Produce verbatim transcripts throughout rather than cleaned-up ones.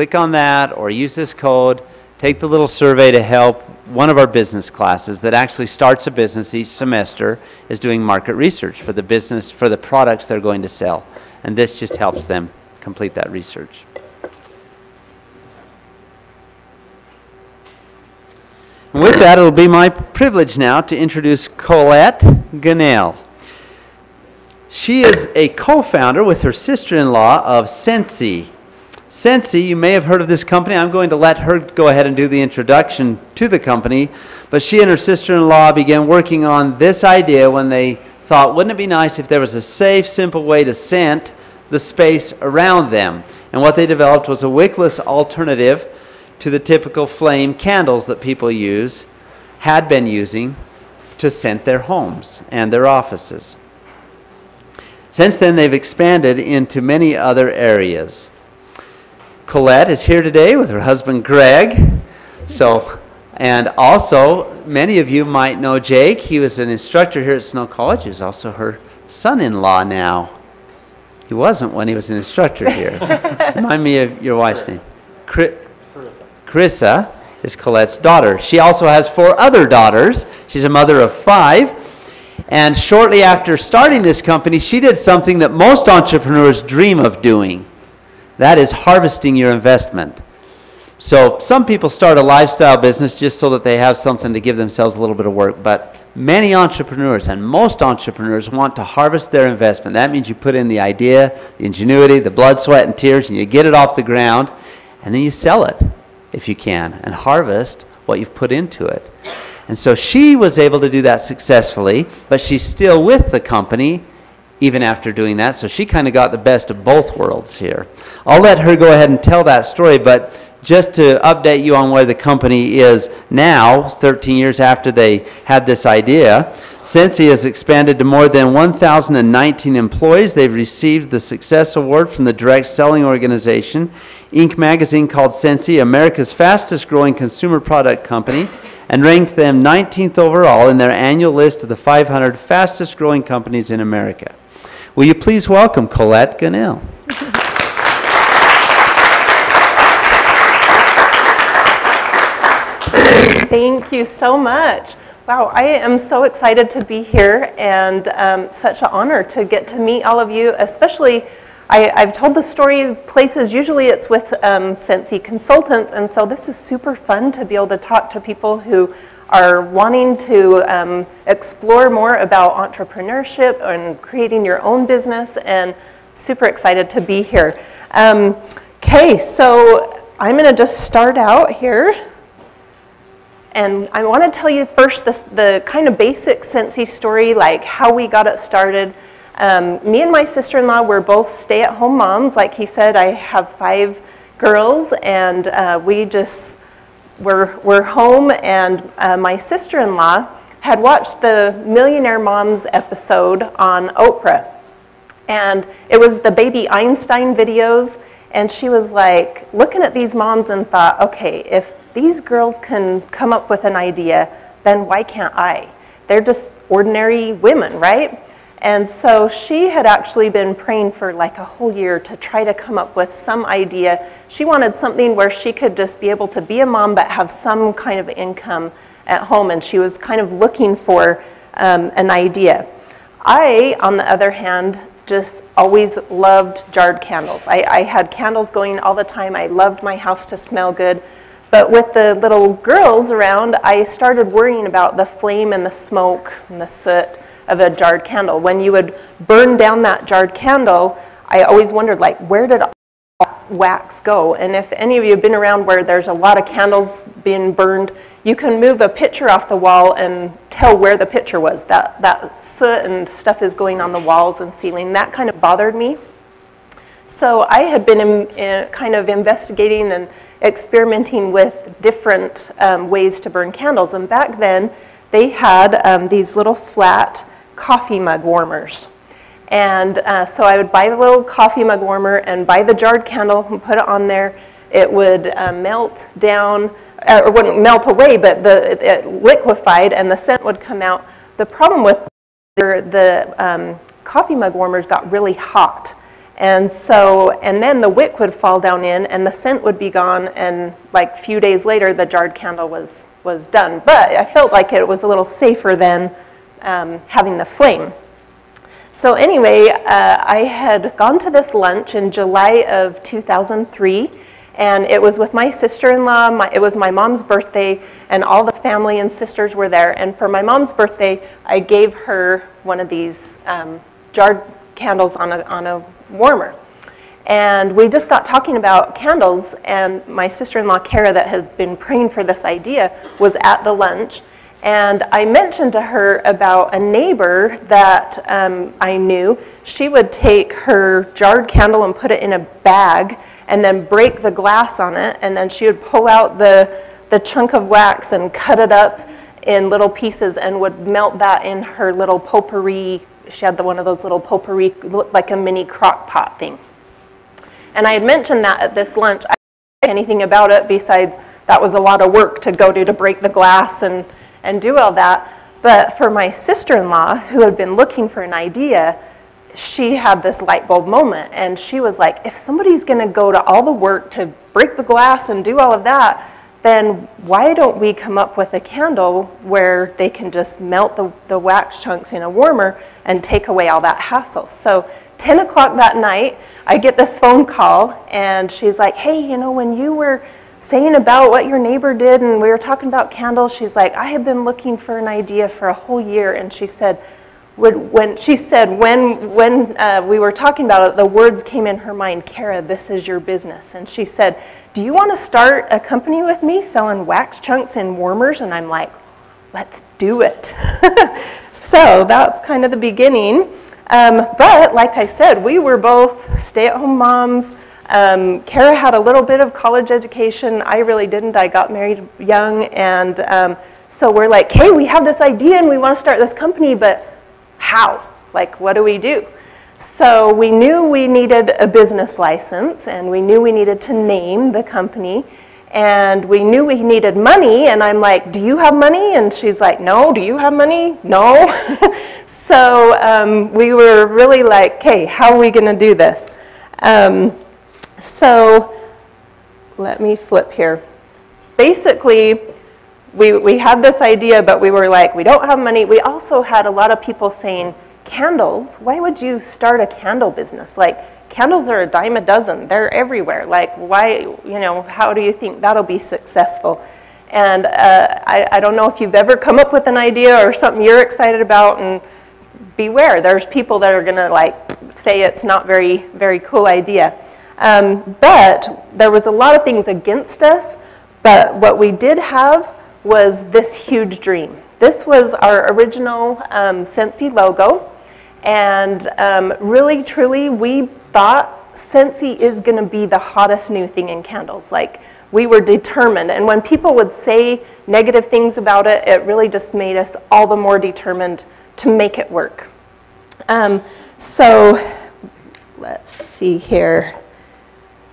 click on that or use this code. Take the little survey to help. One of our business classes that actually starts a business each semester is doing market research for the business, for the products they're going to sell. And this just helps them complete that research. And with that, it'll be my privilege now to introduce Colette Gunnell. She is a co-founder with her sister-in-law of Scentsy. Scentsy, you may have heard of this company. I'm going to let her go ahead and do the introduction to the company. But she and her sister-in-law began working on this idea when they thought, wouldn't it be nice if there was a safe, simple way to scent the space around them? And what they developed was a wickless alternative to the typical flame candles that people use, had been using, to scent their homes and their offices. Since then, they've expanded into many other areas. Colette is here today with her husband Greg. So, and also, many of you might know Jake. He was an instructor here at Snow College. He's also her son-in-law now. He wasn't when he was an instructor here. Remind me of your wife's name. Carissa. Carissa is Colette's daughter. She also has four other daughters. She's a mother of five. And shortly after starting this company, she did something that most entrepreneurs dream of doing. That is harvesting your investment. So some people start a lifestyle business just so that they have something to give themselves a little bit of work, but many entrepreneurs and most entrepreneurs want to harvest their investment. That means you put in the idea, the ingenuity, the blood, sweat, and tears, and you get it off the ground, and then you sell it if you can and harvest what you've put into it. And so she was able to do that successfully, but she's still with the company even after doing that, so she kind of got the best of both worlds here. I'll let her go ahead and tell that story, but just to update you on where the company is now, thirteen years after they had this idea, Scentsy has expanded to more than one thousand nineteen employees. They've received the Success Award from the Direct Selling Organization. Inc magazine called Scentsy America's fastest growing consumer product company and ranked them nineteenth overall in their annual list of the five hundred fastest growing companies in America. Will you please welcome Colette Gunnell? Thank you so much. Wow, I am so excited to be here and um, such an honor to get to meet all of you, especially I, I've told the story places, usually it's with um, Scentsy consultants, and so this is super fun to be able to talk to people who are wanting to um, explore more about entrepreneurship and creating your own business, and super excited to be here. Um, okay, so I'm gonna just start out here. And I wanna tell you first the, the kind of basic Scentsy story, like how we got it started. Um, me and my sister-in-law were both stay-at-home moms. Like he said, I have five girls, and uh, we just, We're, we're home, and uh, my sister-in-law had watched the Millionaire Moms episode on Oprah. And it was the Baby Einstein videos, and she was like looking at these moms and thought, okay, if these girls can come up with an idea, then why can't I? They're just ordinary women, right? And so she had actually been praying for like a whole year to try to come up with some idea. She wanted something where she could just be able to be a mom but have some kind of income at home, and she was kind of looking for um, an idea. I, on the other hand, just always loved jarred candles. I, I had candles going all the time. I loved my house to smell good. But with the little girls around, I started worrying about the flame and the smoke and the soot of a jarred candle. When you would burn down that jarred candle, I always wondered, like, where did all that wax go? And if any of you have been around where there's a lot of candles being burned, you can move a picture off the wall and tell where the picture was. That, that soot and stuff is going on the walls and ceiling. That kind of bothered me. So I had been in, in kind of investigating and experimenting with different um, ways to burn candles. And back then, they had um, these little flat coffee mug warmers. And uh, so I would buy the little coffee mug warmer and buy the jarred candle and put it on there. It would uh, melt down, uh, or wouldn't melt away, but the, it, it liquefied and the scent would come out. The problem with the, the um, coffee mug warmers got really hot. And so, and then the wick would fall down in and the scent would be gone, and like a few days later the jarred candle was, was done. But I felt like it was a little safer than um, having the flame. So anyway, uh, I had gone to this lunch in July of two thousand three, and it was with my sister-in-law. My, it was my mom's birthday, and all the family and sisters were there. And for my mom's birthday, I gave her one of these um, jarred candles on a, on a warmer. And we just got talking about candles, and my sister-in-law Kara, that had been praying for this idea, was at the lunch. And I mentioned to her about a neighbor that um, I knew. She would take her jarred candle and put it in a bag and then break the glass on it, and then she would pull out the, the chunk of wax and cut it up in little pieces and would melt that in her little potpourri. She had the, one of those little potpourri, looked like a mini crock pot thing. And I had mentioned that at this lunch. I didn't know anything about it besides that was a lot of work to go do to break the glass and, and do all that. But for my sister-in-law, who had been looking for an idea, she had this light bulb moment. And she was like, if somebody's going to go to all the work to break the glass and do all of that, then why don't we come up with a candle where they can just melt the, the wax chunks in a warmer and take away all that hassle? So ten o'clock that night, I get this phone call, and she's like, hey, you know, when you were saying about what your neighbor did and we were talking about candles, she's like, I have been looking for an idea for a whole year. And she said, would, when, she said, when, when uh, we were talking about it, the words came in her mind, Kara, this is your business. And she said, do you want to start a company with me selling wax chunks and warmers? And I'm like, let's do it. So that's kind of the beginning. Um, but like I said, we were both stay-at-home moms. Um, Kara had a little bit of college education. I really didn't. I got married young, and um, so we're like, hey, we have this idea and we want to start this company, but how? Like, what do we do? So we knew we needed a business license, and we knew we needed to name the company, and we knew we needed money, and I'm like, do you have money? And she's like, no. Do you have money? No. So um, we were really like, hey, how are we going to do this? Um, So let me flip here. Basically, we, we had this idea, but we were like, we don't have money. We also had a lot of people saying, candles? Why would you start a candle business? Like, candles are a dime a dozen. They're everywhere. Like, why, you know, how do you think that'll be successful? And uh, I, I don't know if you've ever come up with an idea or something you're excited about, and beware. There's people that are going to, like, say it's not very, very cool idea. Um, but there was a lot of things against us, but what we did have was this huge dream. This was our original um, Scentsy logo, and um, really, truly, we thought Scentsy is going to be the hottest new thing in candles. Like, we were determined, and when people would say negative things about it, it really just made us all the more determined to make it work. Um, so, let's see here.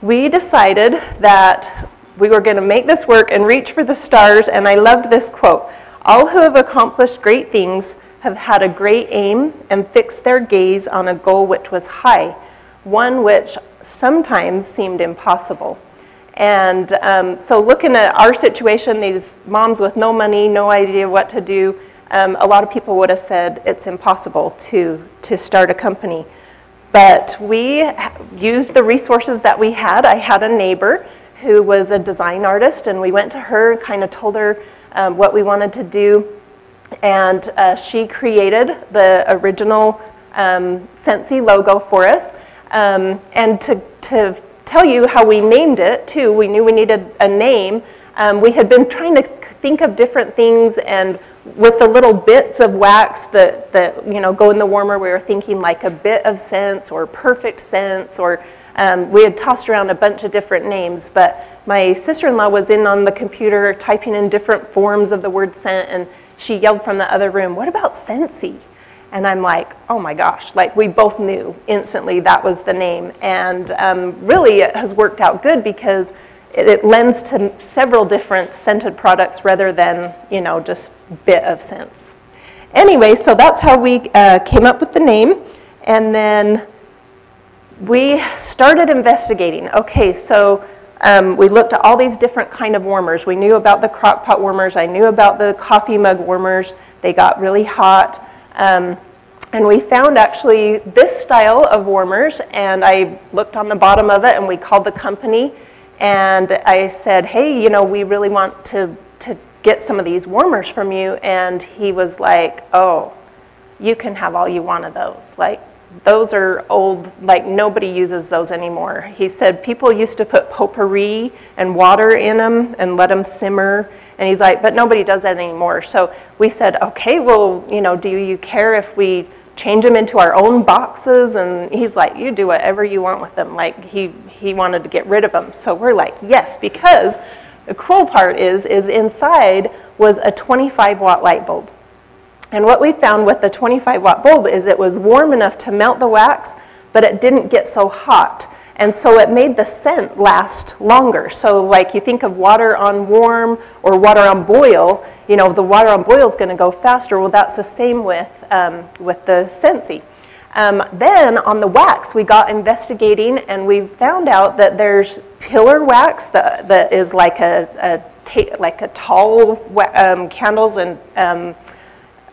We decided that we were going to make this work and reach for the stars, and I loved this quote. All who have accomplished great things have had a great aim and fixed their gaze on a goal which was high, one which sometimes seemed impossible. And um, so looking at our situation, these moms with no money, no idea what to do, um, a lot of people would have said it's impossible to, to start a company. But we used the resources that we had. I had a neighbor who was a design artist, and we went to her and kind of told her um, what we wanted to do. And uh, she created the original um, Scentsy logo for us. Um, and to, to tell you how we named it, too, we knew we needed a name. Um, we had been trying to think of different things, and with the little bits of wax that, that you know, go in the warmer, we were thinking like a bit of scents or perfect scents, or um, we had tossed around a bunch of different names, but my sister-in-law was in on the computer typing in different forms of the word scent, and she yelled from the other room, what about Scentsy? And I'm like, oh my gosh, like we both knew instantly that was the name. And um, really it has worked out good because it lends to several different scented products rather than, you know, just bit of scents. Anyway, so that's how we uh, came up with the name. And then we started investigating. Okay, so um, we looked at all these different kind of warmers. We knew about the crock pot warmers. I knew about the coffee mug warmers. They got really hot. Um, and we found actually this style of warmers, and I looked on the bottom of it, and we called the company, and I said, hey, you know, we really want to, to get some of these warmers from you. And he was like, oh, you can have all you want of those. Like, those are old, like nobody uses those anymore. He said people used to put potpourri and water in them and let them simmer. And he's like, but nobody does that anymore. So we said, okay, well, you know, do you care if we change them into our own boxes? And he's like, you do whatever you want with them. Like he, he wanted to get rid of them. So we're like, yes, because the cool part is, is inside was a twenty-five watt light bulb. And what we found with the twenty-five watt bulb is it was warm enough to melt the wax, but it didn't get so hot. And so it made the scent last longer. So like you think of water on warm or water on boil, you know, the water on boil is going to go faster. Well, that's the same with, um, with the Scentsy. Um, then on the wax, we got investigating, and we found out that there's pillar wax that, that is like a, a, like a tall um, candles and um,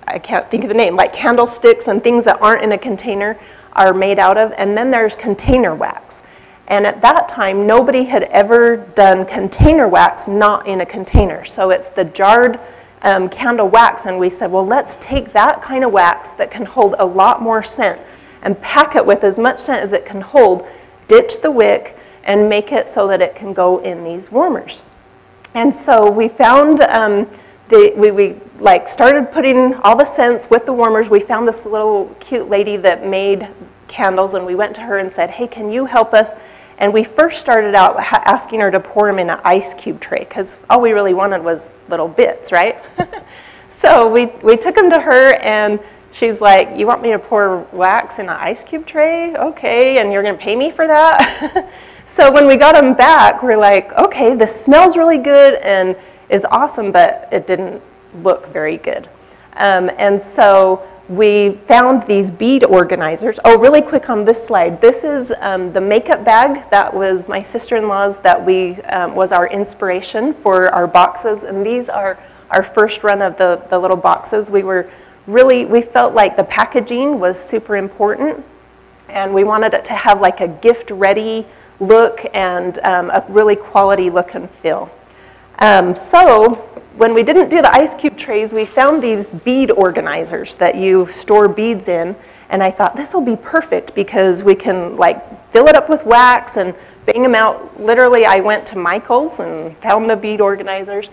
I can't think of the name, like candlesticks and things that aren't in a container are made out of, and then there's container wax. And at that time, nobody had ever done container wax not in a container. So it's the jarred um, candle wax, and we said, well, let's take that kind of wax that can hold a lot more scent and pack it with as much scent as it can hold, ditch the wick, and make it so that it can go in these warmers. And so we found um, the, we, we like started putting all the scents with the warmers. We found this little cute lady that made candles, and we went to her and said, hey, can you help us? And we first started out asking her to pour them in an ice cube tray, because all we really wanted was little bits, right? So we, we took them to her, and she's like, you want me to pour wax in an ice cube tray? Okay, and you're going to pay me for that? So when we got them back, we're like, okay, this smells really good and is awesome, but it didn't look very good. Um, and so we found these bead organizers. Oh, really quick on this slide. This is um, the makeup bag that was my sister-in-law's that we um, was our inspiration for our boxes. And these are our first run of the, the little boxes. We were really, we felt like the packaging was super important, and we wanted it to have like a gift-ready look and um, a really quality look and feel. Um, so when we didn't do the ice cube trays, we found these bead organizers that you store beads in, and I thought this will be perfect because we can like fill it up with wax and bang them out. Literally, I went to Michael's and found the bead organizers,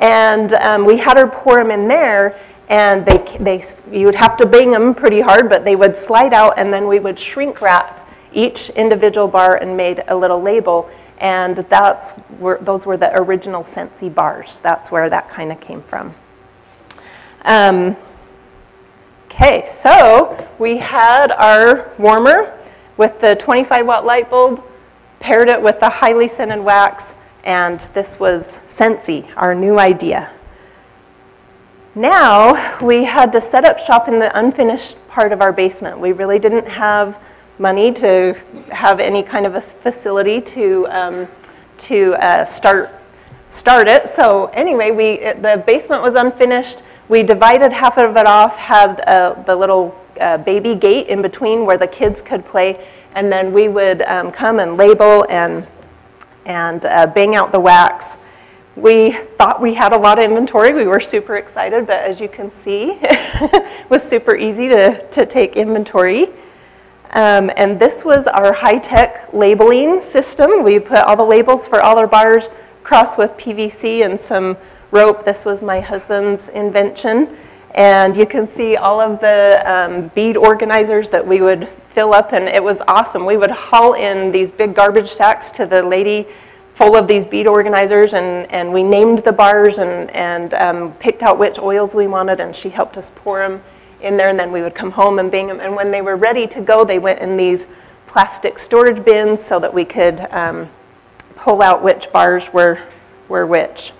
and um, we had her pour them in there, and they, they, you would have to bang them pretty hard, but they would slide out, and then we would shrink wrap each individual bar and made a little label. And that's where, those were the original Scentsy bars. That's where that kind of came from. Um, okay, so we had our warmer with the twenty-five watt light bulb, paired it with the highly scented wax, and this was Scentsy, our new idea. Now we had to set up shop in the unfinished part of our basement. We really didn't have money to have any kind of a facility to um, to uh, start start it. So anyway, we it, the basement was unfinished. We divided half of it off, had uh, the little uh, baby gate in between where the kids could play, and then we would um, come and label and and uh, bang out the wax. We thought we had a lot of inventory. We were super excited, but as you can see, it was super easy to to take inventory. Um, and this was our high-tech labeling system. We put all the labels for all our bars, crossed with P V C and some rope. This was my husband's invention. And you can see all of the um, bead organizers that we would fill up, and it was awesome. We would haul in these big garbage sacks to the lady full of these bead organizers, and, and we named the bars and, and um, picked out which oils we wanted, and she helped us pour them in there, and then we would come home and bang them. And when they were ready to go, they went in these plastic storage bins so that we could um, pull out which bars were, were which.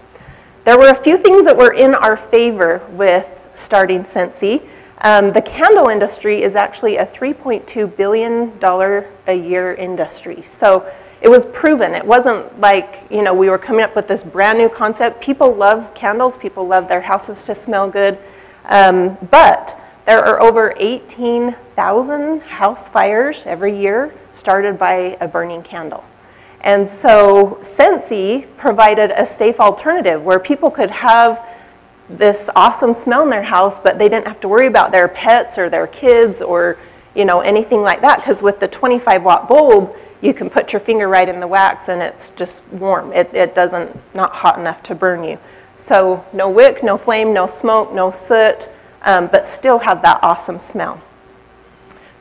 There were a few things that were in our favor with starting Scentsy. Um, the candle industry is actually a three point two billion dollars a year industry. So it was proven. It wasn't like, you know, we were coming up with this brand new concept. People love candles. People love their houses to smell good. Um, but there are over eighteen thousand house fires every year started by a burning candle. And so Scentsy provided a safe alternative where people could have this awesome smell in their house, but they didn't have to worry about their pets or their kids or, you know, anything like that, because with the twenty-five watt bulb, you can put your finger right in the wax and it's just warm. It, it doesn't, not hot enough to burn you. So no wick, no flame, no smoke, no soot, um, but still have that awesome smell.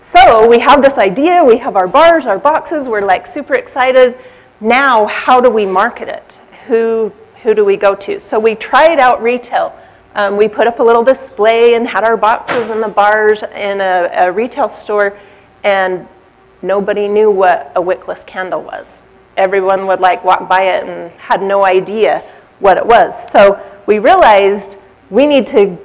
So we have this idea, we have our bars, our boxes, we're like super excited. Now, how do we market it? Who Who do we go to? So we tried out retail. Um, we put up a little display and had our boxes and the bars in a, a retail store, and nobody knew what a wickless candle was. Everyone would like walk by it and had no idea what it was. So we realized we need to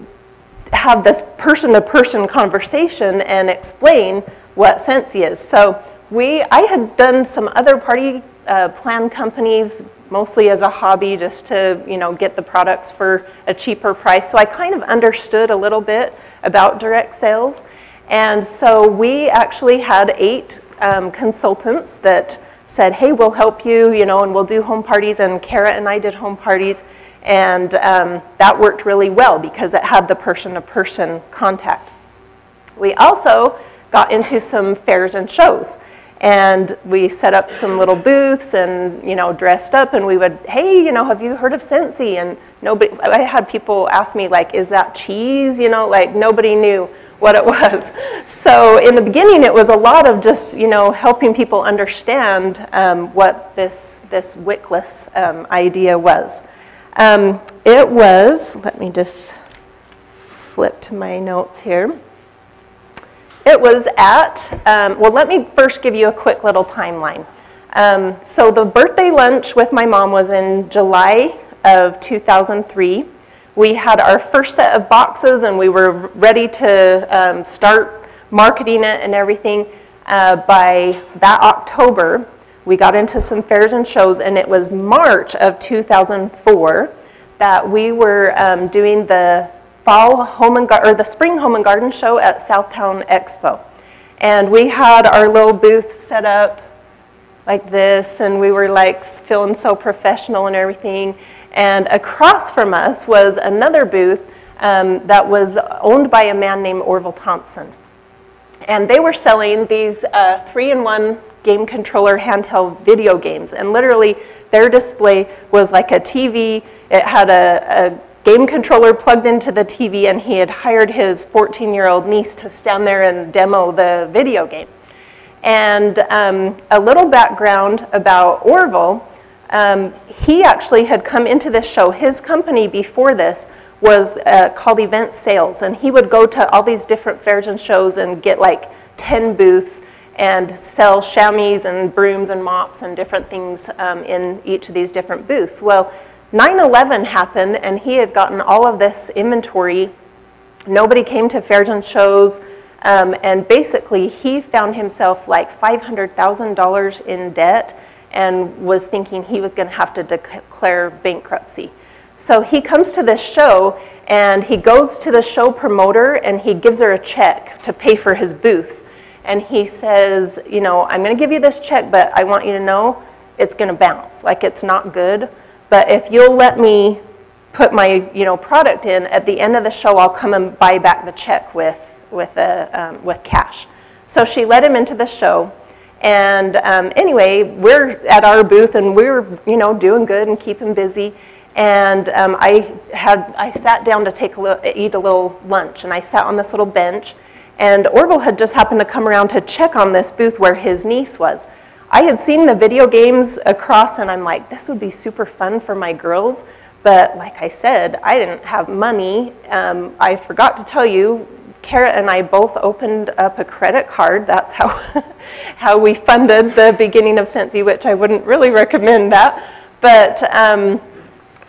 have this person-to-person conversation and explain what Scentsy is. So we, I had done some other party uh, plan companies, mostly as a hobby, just to, you know, get the products for a cheaper price. So I kind of understood a little bit about direct sales. And so we actually had eight um, consultants that said, hey, we'll help you, you know, and we'll do home parties. And Kara and I did home parties. And um, that worked really well because it had the person-to-person contact. We also got into some fairs and shows. And we set up some little booths and, you know, dressed up, and we would, hey, you know, have you heard of Scentsy? And nobody, I had people ask me, like, is that cheese? You know, like, nobody knew what it was. So in the beginning, it was a lot of just, you know, helping people understand um, what this, this wickless um, idea was. Um, it was, let me just flip to my notes here. It was at, um, well, let me first give you a quick little timeline. Um, so the birthday lunch with my mom was in July of two thousand three. We had our first set of boxes, and we were ready to um, start marketing it and everything. Uh, by that October, we got into some fairs and shows, and it was March of two thousand four that we were um, doing the fall home and or the spring home and garden show at Southtown Expo. And we had our little booth set up like this, and we were like feeling so professional and everything. And across from us was another booth um, that was owned by a man named Orville Thompson. And they were selling these uh, three in one game controller handheld video games. And literally their display was like a T V. It had a, a game controller plugged into the T V, and he had hired his fourteen year old niece to stand there and demo the video game. And um, a little background about Orville, um, he actually had come into this show. His company before this was uh, called Event Sales, and he would go to all these different fairs and shows and get like ten booths and sell chamois and brooms and mops and different things um, in each of these different booths. Well, nine eleven happened, and he had gotten all of this inventory. Nobody came to fairs and shows, um, and basically he found himself like five hundred thousand dollars in debt and was thinking he was going to have to declare bankruptcy. So he comes to this show, and he goes to the show promoter, and he gives her a check to pay for his booths. And he says, you know, I'm going to give you this check, but I want you to know it's going to bounce, like it's not good. But if you'll let me put my, you know, product in, at the end of the show, I'll come and buy back the check with, with, a, um, with cash. So she let him into the show. And um, anyway, we're at our booth, and we're, you know, doing good and keeping busy. And um, I, had, I sat down to take a little, eat a little lunch. And I sat on this little bench. And Orville had just happened to come around to check on this booth where his niece was. I had seen the video games across, and I'm like, this would be super fun for my girls. But like I said, I didn't have money. Um, I forgot to tell you, Kara and I both opened up a credit card. That's how, how we funded the beginning of Scentsy, which I wouldn't really recommend that. But um,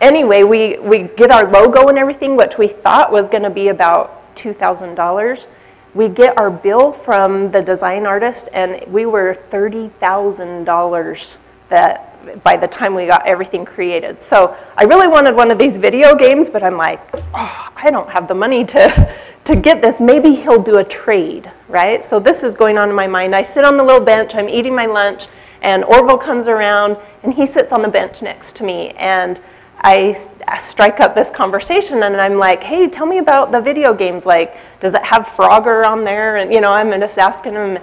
anyway, we, we get our logo and everything, which we thought was going to be about two thousand dollars. We get our bill from the design artist, and we were thirty thousand dollars that by the time we got everything created. So I really wanted one of these video games, but I'm like, oh, I don't have the money to, to get this. Maybe he'll do a trade, right? So this is going on in my mind. I sit on the little bench, I'm eating my lunch, and Orville comes around, and he sits on the bench next to me, and I strike up this conversation, and I'm like, hey, tell me about the video games. Like, does it have Frogger on there? And, you know, I'm just asking him.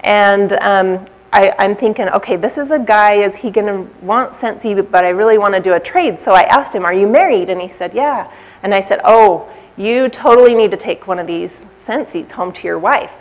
And um, I, I'm thinking, okay, this is a guy, is he gonna want Scentsy, but I really wanna do a trade. So I asked him, are you married? And he said, yeah. And I said, oh, you totally need to take one of these Scentsys home to your wife.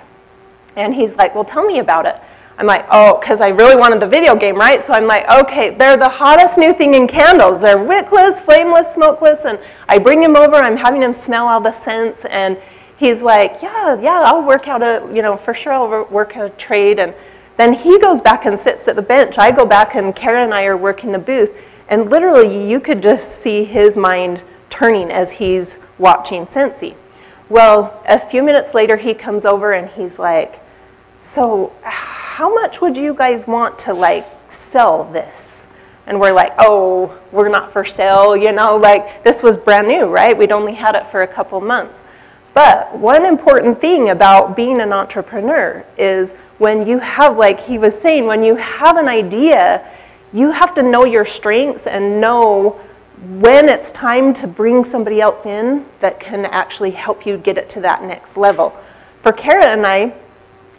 And he's like, well, tell me about it. I'm like, oh, because I really wanted the video game, right? So I'm like, okay, they're the hottest new thing in candles. They're wickless, flameless, smokeless, and I bring him over, I'm having him smell all the scents, and he's like, yeah, yeah, I'll work out a, you know, for sure I'll work a trade, and then he goes back and sits at the bench. I go back, and Kara and I are working the booth, and literally you could just see his mind turning as he's watching Scentsy. Well, a few minutes later, he comes over, and he's like, so how much would you guys want to like sell this? And we're like, oh, we're not for sale, you know, like this was brand new, right? We'd only had it for a couple months. But one important thing about being an entrepreneur is when you have, like he was saying, when you have an idea, you have to know your strengths and know when it's time to bring somebody else in that can actually help you get it to that next level. For Kara and I,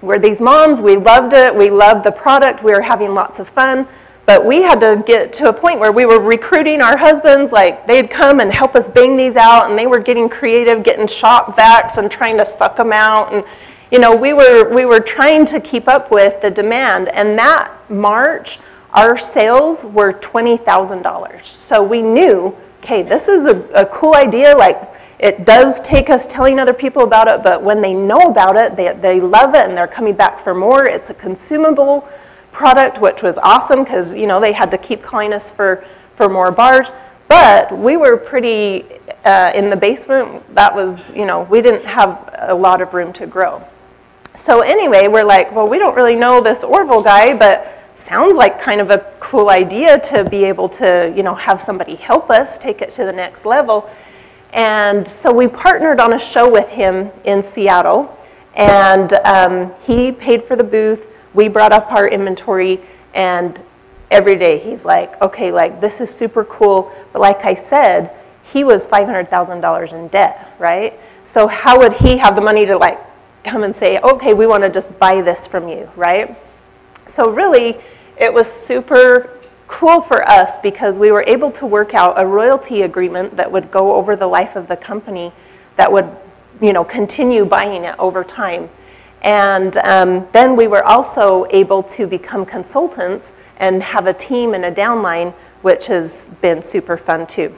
we're these moms, we loved it, we loved the product, we were having lots of fun, but we had to get to a point where we were recruiting our husbands, like they'd come and help us bang these out, and they were getting creative, getting shop vacs and trying to suck them out, and you know, we were, we were trying to keep up with the demand, and that March, our sales were twenty thousand dollars. So we knew, okay, this is a, a cool idea, like it does take us telling other people about it, but when they know about it, they, they love it and they're coming back for more. It's a consumable product, which was awesome because, you know, they had to keep calling us for, for more bars. But we were pretty uh, in the basement. That was, you know, we didn't have a lot of room to grow. So anyway, we're like, well, we don't really know this Orville guy, but sounds like kind of a cool idea to be able to, you know, have somebody help us take it to the next level. And so we partnered on a show with him in Seattle, and um, he paid for the booth, we brought up our inventory, and every day he's like, okay, like this is super cool, but like I said, he was five hundred thousand dollars in debt, right? So how would he have the money to like come and say, okay, we want to just buy this from you, right? So really, it was super cool for us because we were able to work out a royalty agreement that would go over the life of the company that would, you know, continue buying it over time. And um, then we were also able to become consultants and have a team and a downline, which has been super fun too.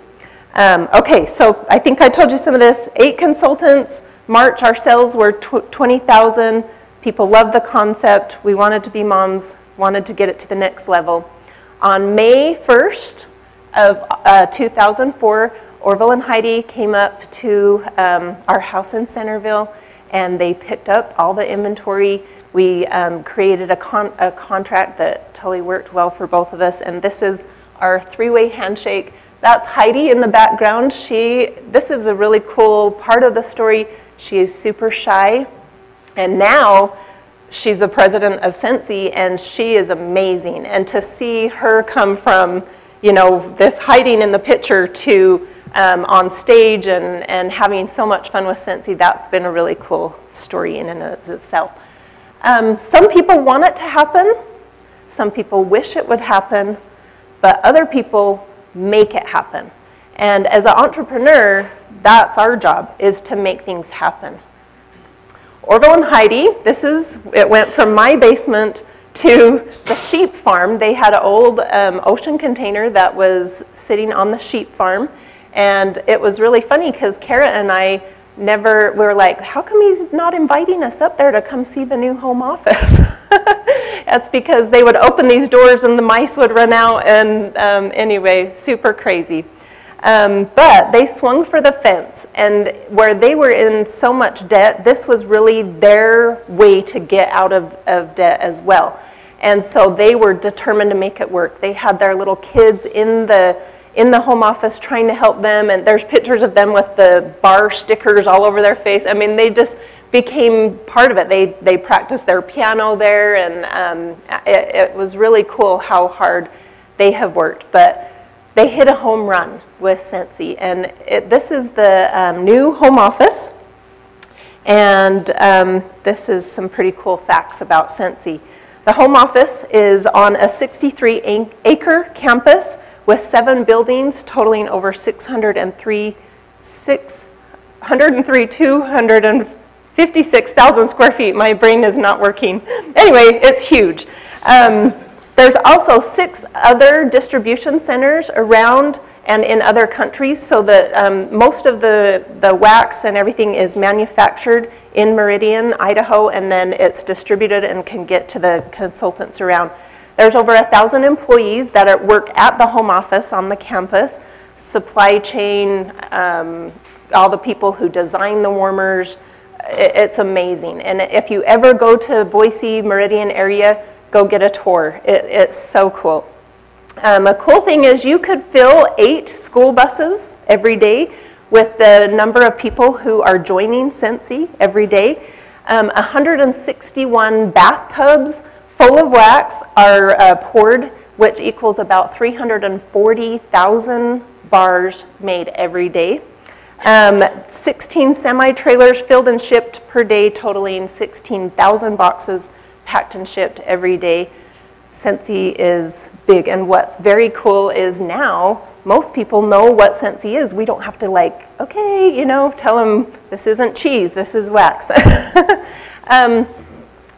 Um, okay, so I think I told you some of this. Eight consultants, March, our sales were twenty thousand. People loved the concept. We wanted to be moms, wanted to get it to the next level. On May first of uh, two thousand four, Orville and Heidi came up to um, our house in Centerville, and they picked up all the inventory. We um, created a, con a contract that totally worked well for both of us, and this is our three-way handshake. That's Heidi in the background. She, this is a really cool part of the story. She is super shy, and now she's the president of Scentsy, and she is amazing. And to see her come from, you know, this hiding in the picture to um, on stage and, and having so much fun with Scentsy, that's been a really cool story in and of itself. Um, some people want it to happen. Some people wish it would happen. But other people make it happen. And as an entrepreneur, that's our job, is to make things happen. Orville and Heidi, this is, it went from my basement to the sheep farm. They had an old um, ocean container that was sitting on the sheep farm. And it was really funny because Kara and I never, we were like, how come he's not inviting us up there to come see the new home office? That's because they would open these doors and the mice would run out. And um, anyway, super crazy. Um, but they swung for the fence, and where they were in so much debt, this was really their way to get out of, of debt as well. And so they were determined to make it work. They had their little kids in the in the home office trying to help them, and there's pictures of them with the bar stickers all over their face. I mean, they just became part of it. They, they practiced their piano there, and um, it, it was really cool how hard they have worked. But they hit a home run with Scentsy, and it, this is the um, new home office, and um, this is some pretty cool facts about Scentsy. The home office is on a sixty-three acre campus with seven buildings totaling over six hundred three thousand two hundred fifty-six square feet. My brain is not working. Anyway, it's huge. Um, there's also six other distribution centers around and in other countries, so that um, most of the, the wax and everything is manufactured in Meridian, Idaho, and then it's distributed and can get to the consultants around. There's over a thousand employees that work at the home office on the campus, supply chain, um, all the people who design the warmers. It's amazing. And if you ever go to Boise, Meridian area, go get a tour. It, it's so cool. Um, a cool thing is you could fill eight school buses every day with the number of people who are joining Scentsy every day. Um, one hundred sixty-one bathtubs full of wax are uh, poured, which equals about three hundred forty thousand bars made every day. Um, sixteen semi-trailers filled and shipped per day, totaling sixteen thousand boxes packed and shipped every day. Scentsy is big, and what's very cool is now most people know what Scentsy is. We don't have to like, okay, you know, tell them this isn't cheese, this is wax. um,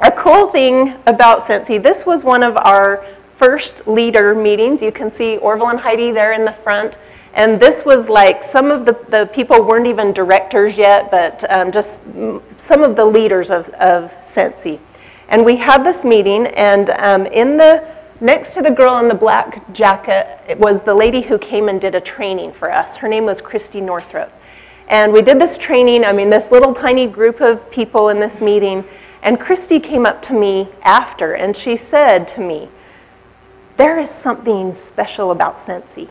a cool thing about Scentsy, this was one of our first leader meetings. You can see Orville and Heidi there in the front, and this was like some of the, the people weren't even directors yet, but um, just some of the leaders of, of Scentsy. And we had this meeting, and um, in the, next to the girl in the black jacket, it was the lady who came and did a training for us. Her name was Christy Northrup. And we did this training, I mean, this little tiny group of people in this meeting, and Christy came up to me after, and she said to me, there is something special about Scentsy.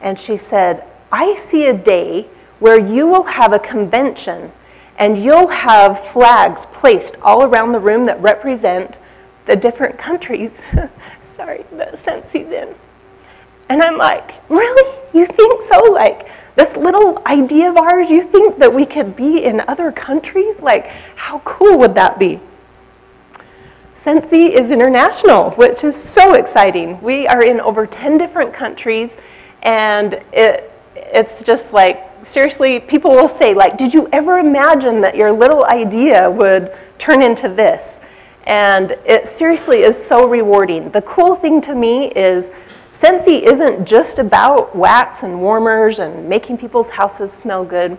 And she said, I see a day where you will have a convention and you'll have flags placed all around the room that represent the different countries, sorry, that Scentsy's in. And I'm like, really? You think so? Like, this little idea of ours, you think that we could be in other countries? Like, how cool would that be? Scentsy is international, which is so exciting. We are in over ten different countries, and it, it's just like, seriously, people will say, like, did you ever imagine that your little idea would turn into this? And it seriously is so rewarding. The cool thing to me is Scentsy isn't just about wax and warmers and making people's houses smell good.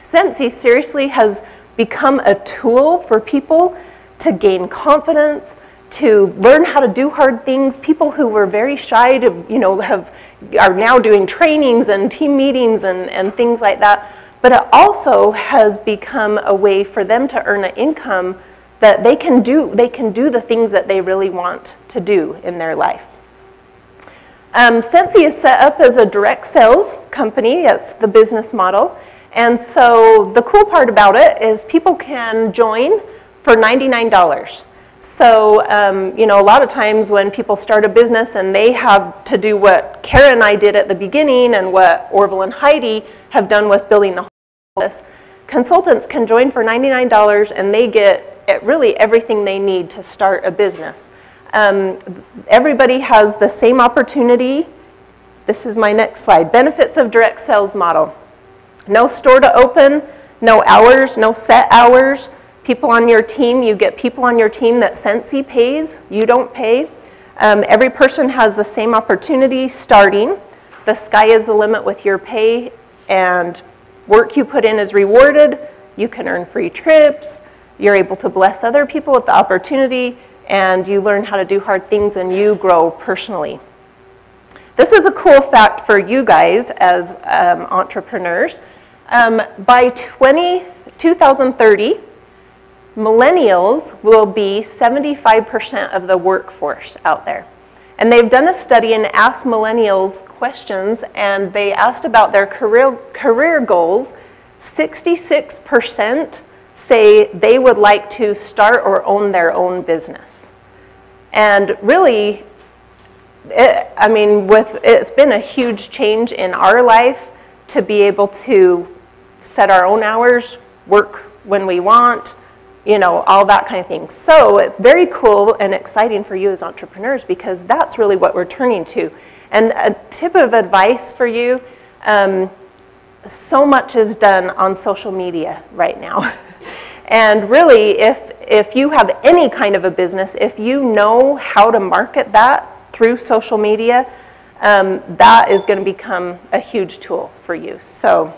Scentsy seriously has become a tool for people to gain confidence, to learn how to do hard things. People who were very shy to, you know, have, are now doing trainings and team meetings and, and things like that. But it also has become a way for them to earn an income that they can do, they can do the things that they really want to do in their life. Um, Scentsy is set up as a direct sales company. That's the business model. And so the cool part about it is people can join for ninety-nine dollars. So, um, you know, a lot of times when people start a business and they have to do what Kara and I did at the beginning and what Orville and Heidi have done with building the office, consultants can join for ninety-nine dollars and they get really everything they need to start a business. Um, everybody has the same opportunity. This is my next slide. Benefits of direct sales model. No store to open, no hours, no set hours. People on your team, you get people on your team that Scentsy pays, you don't pay. Um, every person has the same opportunity starting. The sky is the limit with your pay, and work you put in is rewarded. You can earn free trips. You're able to bless other people with the opportunity, and you learn how to do hard things and you grow personally. This is a cool fact for you guys as um, entrepreneurs. Um, by twenty, twenty thirty, millennials will be seventy-five percent of the workforce out there. And they've done a study and asked millennials questions, and they asked about their career, career goals. sixty-six percent say they would like to start or own their own business. And really, it, I mean, with, it's been a huge change in our life to be able to set our own hours, work when we want, you know, all that kind of thing. So it's very cool and exciting for you as entrepreneurs, because that's really what we're turning to. And a tip of advice for you, um, so much is done on social media right now. And really, if, if you have any kind of a business, if you know how to market that through social media, um, that is going to become a huge tool for you. So.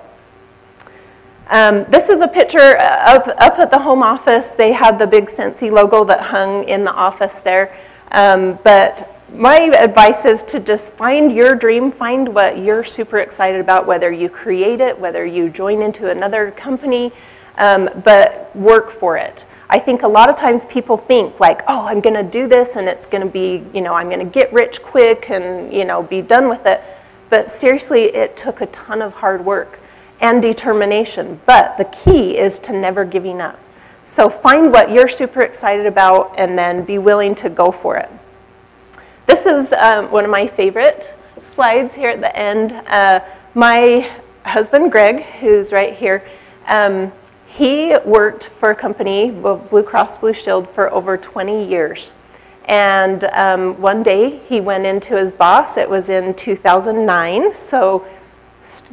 Um, this is a picture up, up at the home office. They had the big Scentsy logo that hung in the office there. Um, but my advice is to just find your dream, find what you're super excited about, whether you create it, whether you join into another company, um, but work for it. I think a lot of times people think like, oh, I'm going to do this and it's going to be, you know, I'm going to get rich quick and, you know, be done with it. But seriously, it took a ton of hard work and determination, but the key is to never giving up. So find what you're super excited about and then be willing to go for it. This is um, one of my favorite slides here at the end. Uh, my husband, Greg, who's right here, um, he worked for a company, Blue Cross Blue Shield, for over twenty years. And um, one day he went into his boss. It was in two thousand nine, so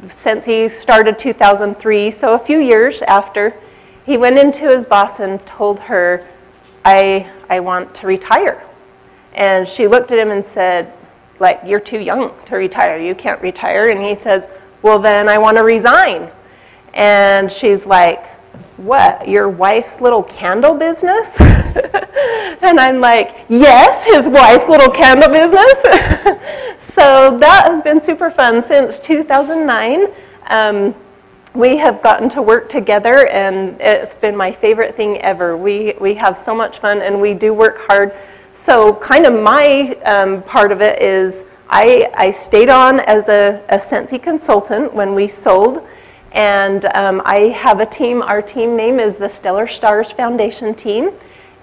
since he started two thousand three, so a few years after, he went into his boss and told her, I, I want to retire. And she looked at him and said, like, you're too young to retire. You can't retire. And he says, well, then I want to resign. And she's like, what, your wife's little candle business? And I'm like, yes, his wife's little candle business. So that has been super fun. Since two thousand nine, um, we have gotten to work together, and it's been my favorite thing ever. We, we have so much fun, and we do work hard. So kind of my um, part of it is I, I stayed on as a, a Scentsy consultant when we sold. And um, I have a team. Our team name is the Stellar Stars Foundation team.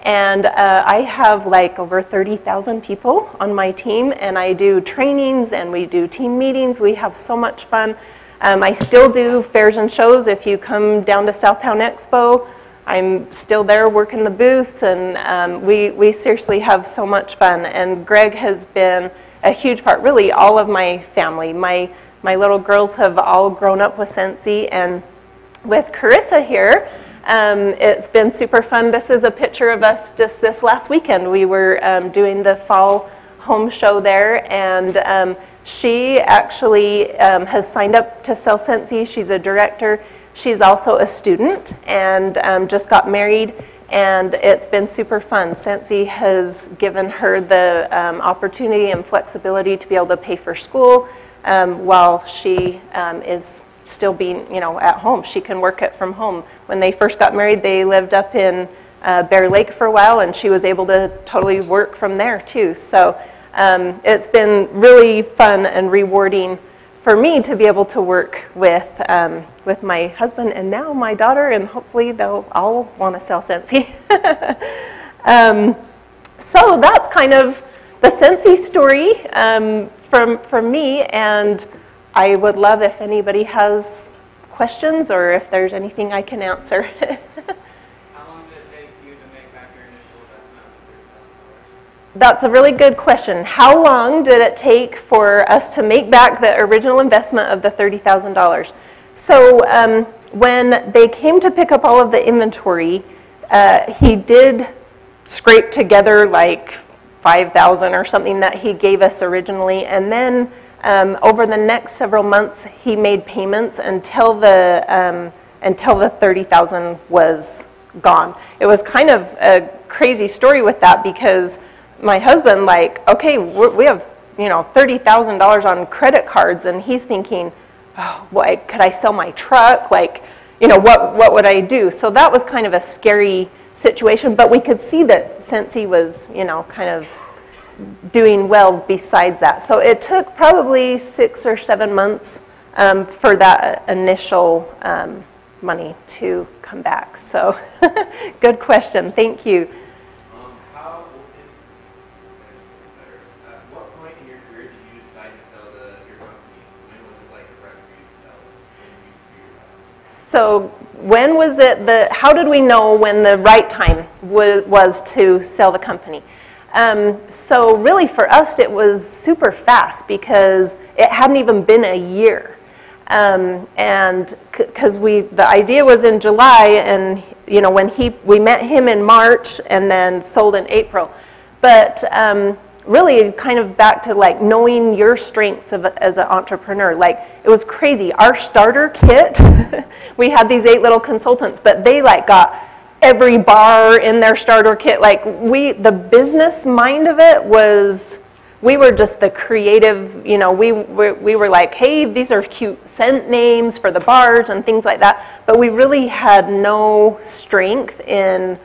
And uh, I have like over thirty thousand people on my team. And I do trainings and we do team meetings. We have so much fun. Um, I still do fairs and shows. If you come down to Southtown Expo, I'm still there working the booths. And um, we, we seriously have so much fun. And Greg has been a huge part, really all of my family. My My little girls have all grown up with Scentsy, and with Carissa here, um, it's been super fun. This is a picture of us just this last weekend. We were um, doing the fall home show there, and um, she actually um, has signed up to sell Scentsy. She's a director. She's also a student and um, just got married, and it's been super fun. Scentsy has given her the um, opportunity and flexibility to be able to pay for school. Um, while she um, is still being, you know, at home. She can work it from home. When they first got married, they lived up in uh, Bear Lake for a while, and she was able to totally work from there too. So um, it's been really fun and rewarding for me to be able to work with, um, with my husband and now my daughter, and hopefully they'll all want to sell Scentsy. um, so that's kind of the Scentsy story. Um, From, from me, and I would love if anybody has questions or if there's anything I can answer. How long did it take you to make back your initial investment of thirty thousand dollars? That's a really good question. How long did it take for us to make back the original investment of the thirty thousand dollars? So um, when they came to pick up all of the inventory, uh, he did scrape together like five thousand or something that he gave us originally, and then um, over the next several months he made payments until the um, until the thirty thousand was gone. It was kind of a crazy story with that, because my husband, like, okay, we're, we have you know, thirty thousand dollars on credit cards, and he's thinking, oh, why, could I sell my truck? Like, you know, what, what would I do? So that was kind of a scary situation, but we could see that Scentsy was, you know, kind of doing well besides that. So it took probably six or seven months um, for that initial um, money to come back. So good question. Thank you. So when was it, the, how did we know when the right time was to sell the company? Um, so really for us it was super fast because it hadn't even been a year. Um, and because we, the idea was in July, and you know, when he, we met him in March and then sold in April. But um, really kind of back to like knowing your strengths of, as an entrepreneur. Like it was crazy. Our starter kit, we had these eight little consultants, but they like got every bar in their starter kit. Like we, the business mind of it was, we were just the creative, you know, we were, we were like, hey, these are cute scent names for the bars and things like that. But we really had no strength in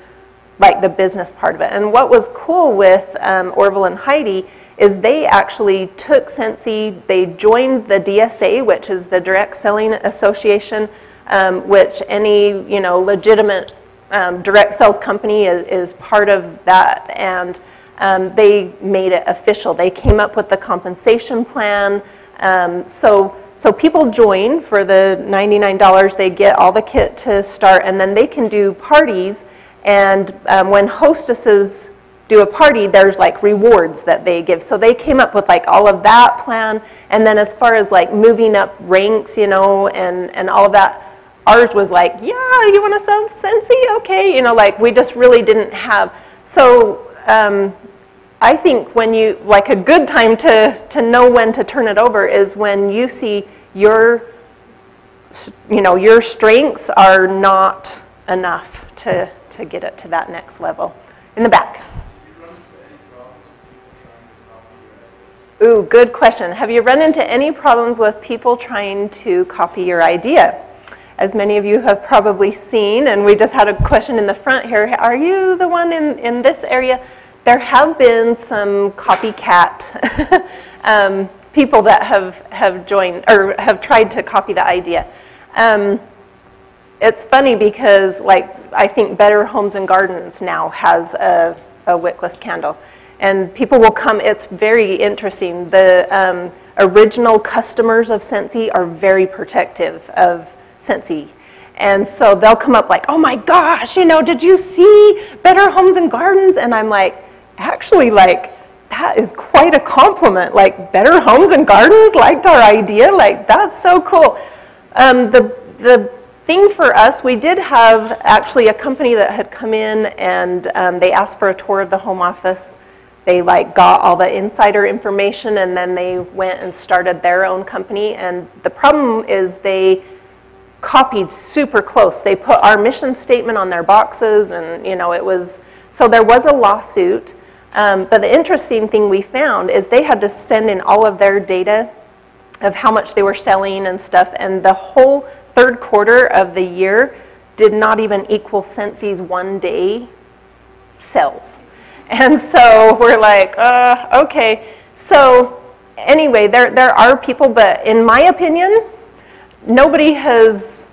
like the business part of it. And what was cool with um, Orville and Heidi is they actually took Scentsy, they joined the D S A, which is the Direct Selling Association, um, which any, you know, legitimate um, direct sales company is, is part of that, and um, they made it official. They came up with the compensation plan. Um, so, so people join for the ninety-nine dollars, they get all the kit to start, and then they can do parties. And um, when hostesses do a party, there's like rewards that they give. So they came up with like all of that plan. And then as far as like moving up ranks, you know, and, and all of that, ours was like, yeah, you want to sell Scentsy? Okay. You know, like we just really didn't have. So um, I think when you, like a good time to, to know when to turn it over is when you see your, you know, your strengths are not enough to, to get it to that next level. In the back. Ooh, good question. Have you run into any problems with people trying to copy your idea? As many of you have probably seen, and we just had a question in the front here, are you the one in, in this area? There have been some copycat um, people that have, have joined, or have tried to copy the idea. Um, It's funny because, like, I think Better Homes and Gardens now has a, a wickless candle. And people will come, it's very interesting. The um, original customers of Scentsy are very protective of Scentsy. And so they'll come up like, oh my gosh, you know, did you see Better Homes and Gardens? And I'm like, actually, like, that is quite a compliment. Like, Better Homes and Gardens liked our idea? Like, that's so cool. Um, the the thing for us, we did have actually a company that had come in and um, they asked for a tour of the home office. They like got all the insider information and then they went and started their own company. And the problem is they copied super close. They put our mission statement on their boxes, and you know, it was, so there was a lawsuit. Um, but the interesting thing we found is they had to send in all of their data of how much they were selling and stuff, and the whole third quarter of the year did not even equal Scentsy's one day sales. And so we're like, uh, okay. So anyway, there, there are people, but in my opinion, nobody has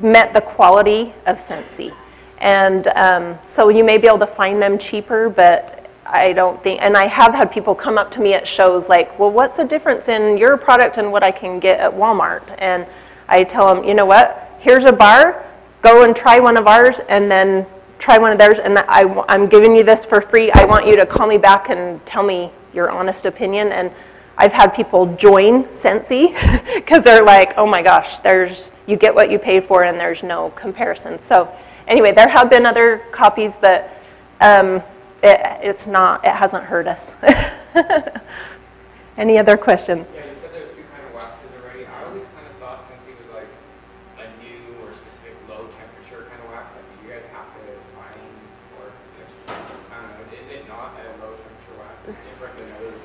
met the quality of Scentsy. And um, so you may be able to find them cheaper, but I don't think, and I have had people come up to me at shows like, well, what's the difference in your product and what I can get at Walmart? And I tell them, you know what, here's a bar, go and try one of ours and then try one of theirs, and I, I'm giving you this for free. I want you to call me back and tell me your honest opinion. And I've had people join Scentsy because they're like, oh my gosh, there's, you get what you pay for and there's no comparison. So anyway, there have been other copies, but um, it, it's not, it hasn't hurt us. Any other questions?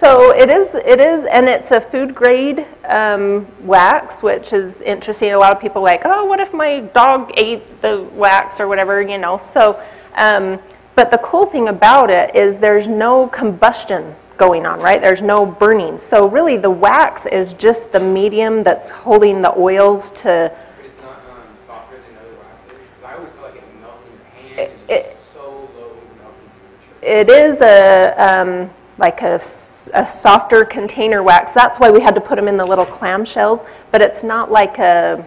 So it is, it is, and it's a food grade um, wax, which is interesting. A lot of people are like, oh, what if my dog ate the wax or whatever, you know. So, um, but the cool thing about it is there's no combustion going on, right? There's no burning. So really the wax is just the medium that's holding the oils to... But it's not um, softer than other waxes? I always feel like it melts in your hand. It, it, so low melting temperature. It is a... Um, like a, a softer container wax. That's why we had to put them in the little clam shells, but it's not like a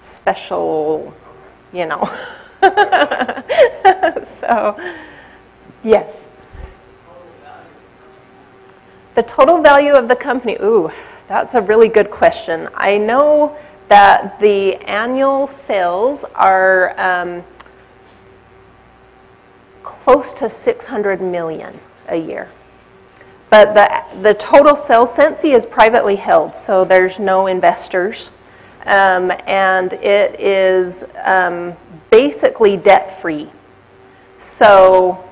special, you know. So, yes. The total value of the company, ooh, that's a really good question. I know that the annual sales are um, close to six hundred million a year. But the, the total sales, Scentsy is privately held, so there's no investors. Um, and it is um, basically debt-free. So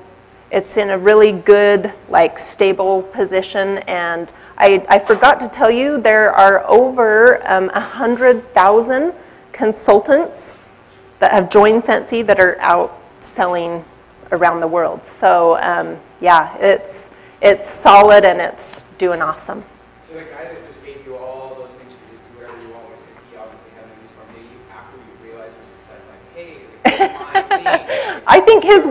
it's in a really good, like, stable position. And I, I forgot to tell you, there are over um, one hundred thousand consultants that have joined Scentsy that are out selling around the world. So, um, yeah, it's... It's solid and it's doing awesome. So the guy that just gave you all those things to just do whatever you want with it, he obviously had no use for me after you realized your success, like, hey, my thing. I think his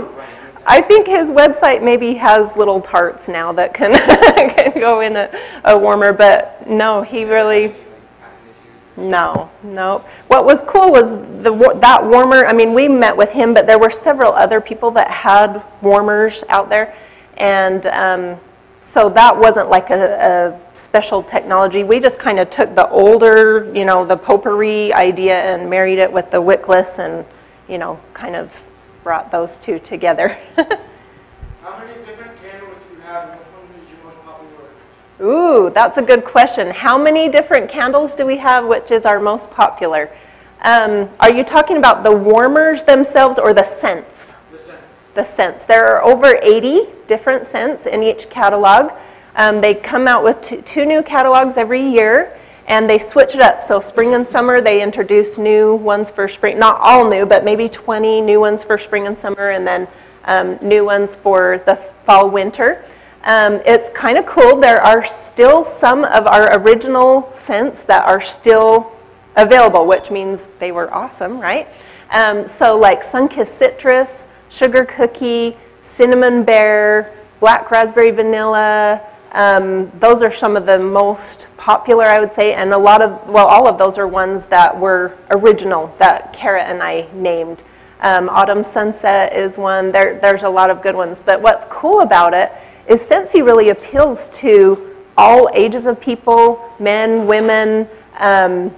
I think his website maybe has little tarts now that can, can go in a, a warmer, but no, he really No, no. What was cool was the that warmer, I mean we met with him, but there were several other people that had warmers out there. And um, so that wasn't like a, a special technology. We just kind of took the older, you know, the potpourri idea and married it with the wickless and, you know, kind of brought those two together. How many different candles do you have and which one is your most popular? Ooh, that's a good question. How many different candles do we have, which is our most popular? Um, are you talking about the warmers themselves or the scents? The scents. There are over eighty different scents in each catalog. Um, they come out with two, two new catalogs every year, and they switch it up. So spring and summer, they introduce new ones for spring. Not all new, but maybe twenty new ones for spring and summer, and then um, new ones for the fall, winter. Um, it's kind of cool. There are still some of our original scents that are still available, which means they were awesome, right? Um, so like Sunkissed Citrus, Sugar Cookie, Cinnamon Bear, Black Raspberry Vanilla. Um, those are some of the most popular, I would say, and a lot of, well, all of those are ones that were original that Kara and I named. Um, Autumn Sunset is one. There, there's a lot of good ones, but what's cool about it is Scentsy really appeals to all ages of people, men, women, um,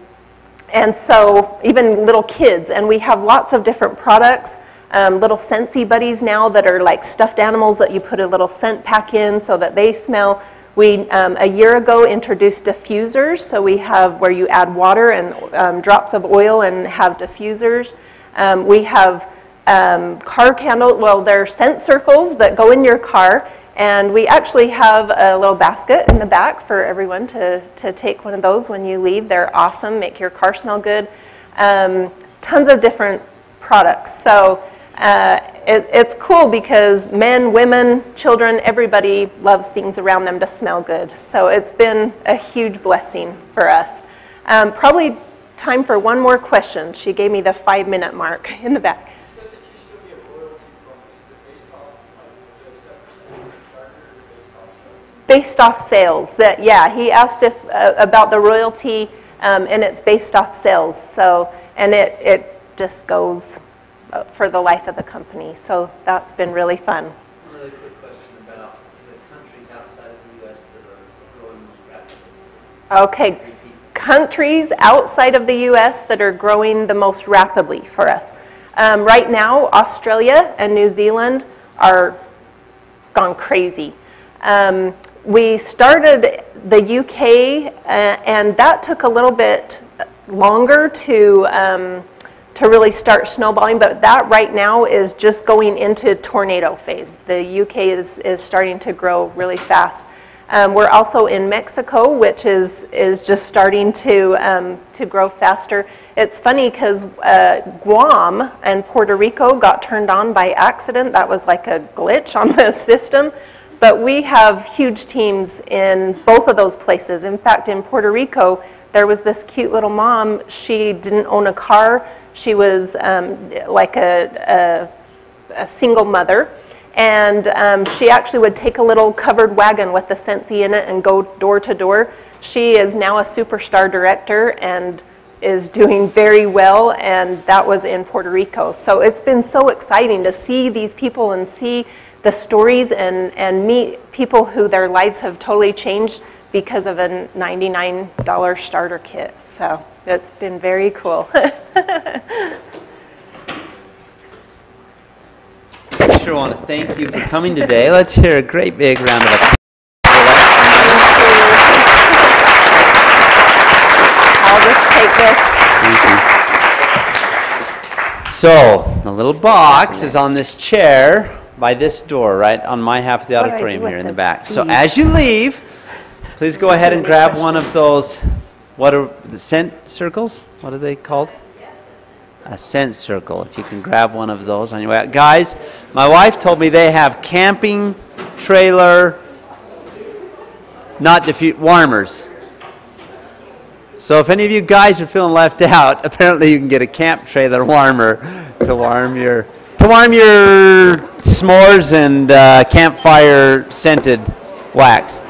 and so even little kids, and we have lots of different products. Um, little Scentsy buddies now that are like stuffed animals that you put a little scent pack in so that they smell. We, um, a year ago, introduced diffusers. So we have where you add water and um, drops of oil and have diffusers. Um, we have um, car candle, well, they're scent circles that go in your car. And we actually have a little basket in the back for everyone to, to take one of those when you leave. They're awesome, make your car smell good. Um, tons of different products. So. Uh, it, it's cool because men, women, children, everybody loves things around them to smell good. So it's been a huge blessing for us. Um, probably time for one more question. She gave me the five minute mark in the back. You said that you still get royalty from it. Based off sales. That, yeah, he asked if, uh, about the royalty um, and it's based off sales. So, and it, it just goes for the life of the company. So that's been really fun. A really quick question about the countries outside of the U S that are growing most rapidly. Okay. Countries outside of the U S that are growing the most rapidly for us. Um, right now, Australia and New Zealand are gone crazy. Um, we started the U K uh, and that took a little bit longer to um, to really start snowballing, but that right now is just going into tornado phase. The U K is, is starting to grow really fast. Um, we're also in Mexico, which is, is just starting to, um, to grow faster. It's funny because uh, Guam and Puerto Rico got turned on by accident. That was like a glitch on the system. But we have huge teams in both of those places. In fact, in Puerto Rico, there was this cute little mom. She didn't own a car. She was um, like a, a, a single mother. And um, she actually would take a little covered wagon with the Scentsy in it and go door to door. She is now a superstar director and is doing very well, and that was in Puerto Rico. So it's been so exciting to see these people and see the stories and, and meet people who their lives have totally changed because of a ninety-nine dollar starter kit. So it's been very cool. I sure want to thank you for coming today. Let's hear a great big round of applause. I'll just take this. Thank you. So, the little box is on this chair by this door, right on my half of the auditorium here in the back. So, as you leave, please go ahead and grab one of those, what are the scent circles? What are they called? A scent circle, if you can grab one of those on your way out. Guys, my wife told me they have camping trailer, not diffuse, warmers. So if any of you guys are feeling left out, apparently you can get a camp trailer warmer to warm your, to warm your s'mores and uh, campfire scented wax.